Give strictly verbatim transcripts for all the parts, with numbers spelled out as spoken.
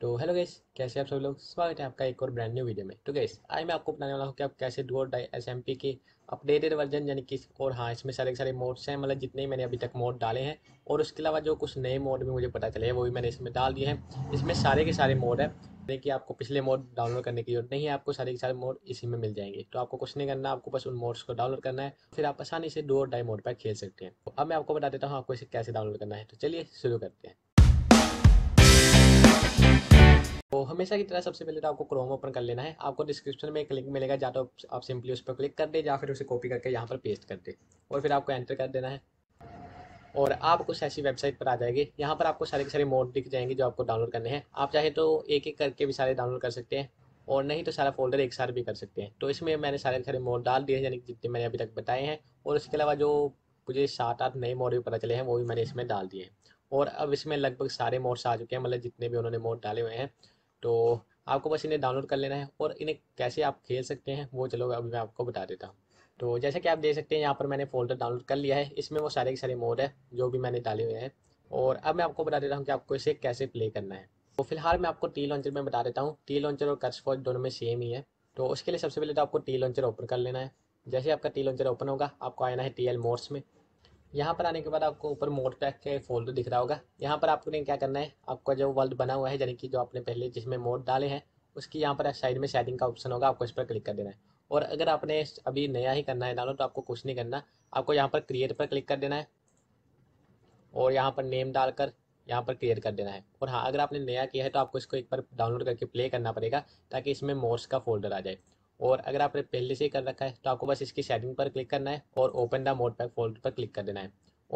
तो hello guys, कैसे आप सभी लोग, स्वागत है आपका एक और ब्रांड न्यू वीडियो में। तो गाइस आज मैं आपको बताने वाला हूँ कि आप कैसे डू और डाई एसएमपी के अपडेटेड वर्जन यानी कि, और हाँ इसमें सारे के सारे मोड्स हैं, मतलब जितने मैंने अभी तक मोड डाले हैं और उसके अलावा जो कुछ नए मोड भी मुझे पता चले हैं वो भी मैंने इसमें डाल दिए हैं। इसमें सारे के सारे मोड है कि आपको पिछले मोड डाउनलोड करने की जरूरत नहीं है, आपको सारे के सारे मोड इसी में मिल जाएंगे। तो आपको कुछ नहीं करना, आपको बस उन मोड्स को डाउनलोड करना है, फिर आप आसानी से डू और डाई मोड पर खेल सकते हैं। तो अब मैं आपको बता देता हूँ आपको इसे कैसे डाउनलोड करना है, तो चलिए शुरू करते हैं। तो हमेशा की तरह सबसे पहले तो आपको क्रोम ओपन कर लेना है। आपको डिस्क्रिप्शन में एक लिंक मिलेगा, या तो आप सिंपली उस पर क्लिक कर दे या फिर उसे कॉपी करके यहाँ पर पेस्ट कर दे और फिर आपको एंटर कर देना है और आप कुछ ऐसी वेबसाइट पर आ जाएंगे। यहाँ पर आपको सारे के सारे मोड दिख जाएंगे जो आपको डाउनलोड करने हैं। आप चाहे तो एक एक करके भी सारे डाउनलोड कर सकते हैं और नहीं तो सारा फोल्डर एक साथ भी कर सकते हैं। तो इसमें मैंने सारे के सारे मोड डाल दिए यानी कि जितने मैंने अभी तक बताए हैं, और उसके अलावा जो मुझे सात आठ नए मोड भी पता चले हैं वो भी मैंने इसमें डाल दिए हैं। और अब इसमें लगभग सारे मोड्स आ चुके हैं, मतलब जितने भी उन्होंने मोड डाले हुए हैं। तो आपको बस इन्हें डाउनलोड कर लेना है और इन्हें कैसे आप खेल सकते हैं वो चलो अभी मैं आपको बता देता हूँ। तो जैसा कि आप देख सकते हैं यहाँ पर मैंने फ़ोल्डर डाउनलोड कर लिया है, इसमें वो सारे के सारे मोड है जो भी मैंने डाले हुए हैं। और अब मैं आपको बता देता हूँ कि आपको इसे कैसे प्ले करना है। तो फिलहाल मैं आपको टी लॉन्चर में बता देता हूँ, टी लॉन्चर और कर्स फॉर्ज दोनों में सेम ही है। तो उसके लिए सबसे पहले तो आपको टी लॉन्चर ओपन कर लेना है। जैसे आपका टी लॉन्चर ओपन होगा आपको आना है टी एल मोड्स में। यहाँ पर आने के बाद आपको ऊपर मोड पैक के फोल्डर दिख रहा होगा। यहाँ पर आपको क्या करना है, आपका जो वर्ल्ड बना हुआ है यानी कि जो आपने पहले जिसमें मोड डाले हैं उसकी यहाँ पर साइड में सेटिंग का ऑप्शन होगा, आपको इस पर क्लिक कर देना है। और अगर आपने अभी नया ही करना है डालो तो आपको कुछ नहीं करना, आपको यहाँ पर क्रिएट पर क्लिक कर देना है और यहाँ पर नेम डालकर यहाँ पर क्रिएट कर देना है। और हाँ अगर आपने नया किया है तो आपको इसको एक बार डाउनलोड करके प्ले करना पड़ेगा ताकि इसमें मोड्स का फोल्डर आ जाए। और अगर आपने पहले से ही कर रखा है तो आपको बस इसकी सेटिंग पर क्लिक करना है और open the mod pack folder पर क्लिक कर देना है।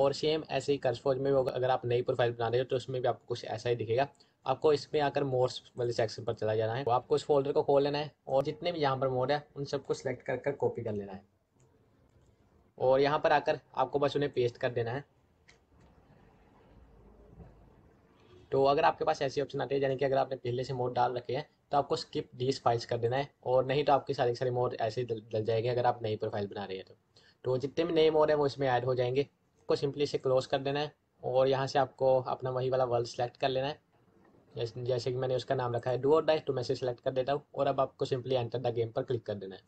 और सेम ऐसे ही कर्स फॉर्ज में भी होगा, अगर आप नई प्रोफाइल बना रहे हो तो उसमें भी आपको कुछ ऐसा ही दिखेगा। आपको इसमें आकर मोड्स वाले सेक्शन पर चला जाना है, तो आपको उस फोल्डर को खोल लेना है और जितने भी यहाँ पर मोड है उन सबको सिलेक्ट कर कर कॉपी कर लेना है और यहाँ पर आकर आपको बस उन्हें पेस्ट कर देना है। तो अगर आपके पास ऐसे ऑप्शन आते हैं यानी कि अगर आपने पहले से मोड डाल रखे हैं तो आपको स्किप डीज फाइल्स कर देना है और नहीं तो आपके सारे सारे मोड ऐसे ही डल जाएंगे अगर आप नई प्रोफाइल बना रहे हैं तो। तो जितने भी नए मोड हैं वो इसमें ऐड हो जाएंगे। आपको सिंपली इसे क्लोज कर देना है और यहाँ से आपको अपना वही वाला वर्ल्ड सेलेक्ट कर लेना है, जैसे जैसे कि मैंने उसका नाम रखा है डू और डाई, तो मैं इसे सेलेक्ट कर देता हूँ और अब आपको सिंपली एंटर द गेम पर क्लिक कर देना है।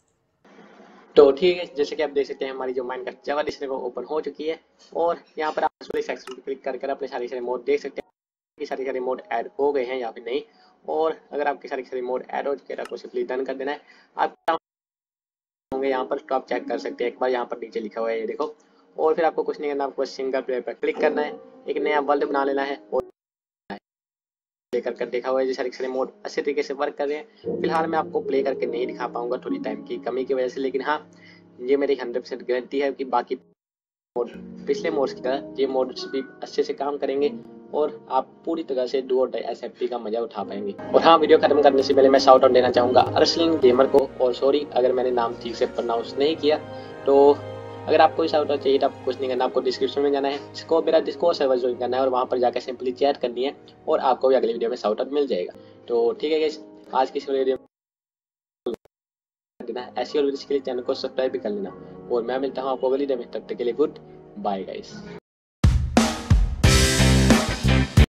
तो ठीक है, जैसे कि आप देख सकते हैं हमारी जो माइनक्राफ्ट जावा डिस्प्ले वो ओपन हो चुकी है और यहाँ पर आप वाले सेक्शन पर क्लिक कर कर अपने सारे सारे मोड देख सकते हैं कि सारे सारे मोड ऐड हो गए हैं या फिर नहीं। और अगर आपके सारे सारे मोड ऐड हो चुके हैं आपको सिंपली डन कर देना है। आप होंगे यहाँ पर तो आप चेक कर सकते हैं, एक बार यहाँ पर नीचे लिखा हुआ है ये देखो। और फिर आपको कुछ नहीं करना, आपको सिंगल प्लेयर पर क्लिक करना है, एक नया वर्ल्ड बना लेना है और प्ले कर कर देखा हुआ है जो सारे सारे मोड अच्छे तरीके से वर्क कर रहे हैं। फिलहाल मैं आपको प्ले करके नहीं दिखा पाऊंगा थोड़ी टाइम की कमी की वजह से, लेकिन हाँ ये मेरी हंड्रेड परसेंट गारंटी है कि बाकी मोड पिछले मोड्स की तरह ये मोड्स भी अच्छे से काम करेंगे और आप पूरी तरह से डू और डाई एसएमपी का मजा उठा पाएंगे। और हाँ वीडियो खत्म करने से पहले मैं शाउट आउट देना चाहूँगा अर्सलिन गेमर को, और सॉरी अगर मैंने नाम ठीक से प्रोनाउंस नहीं किया। तो अगर आपको कोई शाउट आउट चाहिए तो आपको कुछ नहीं करना, आपको डिस्क्रिप्शन में जाना है, इसको मेरा डिस्कॉर्ड सर्वर ज्वाइन करना है और वहाँ पर जाकर सिंपली चैट करनी है और आपको भी अगली वीडियो में शाउट आउट मिल जाएगा। तो ठीक है गाइस, आज की वीडियो में ऐसी और वीडियोस के लिए चैनल को सब्सक्राइब भी कर लेना और मैं मिलता हूँ आपको अगली वीडियो में, तब तक के लिए गुड बाय गाइस।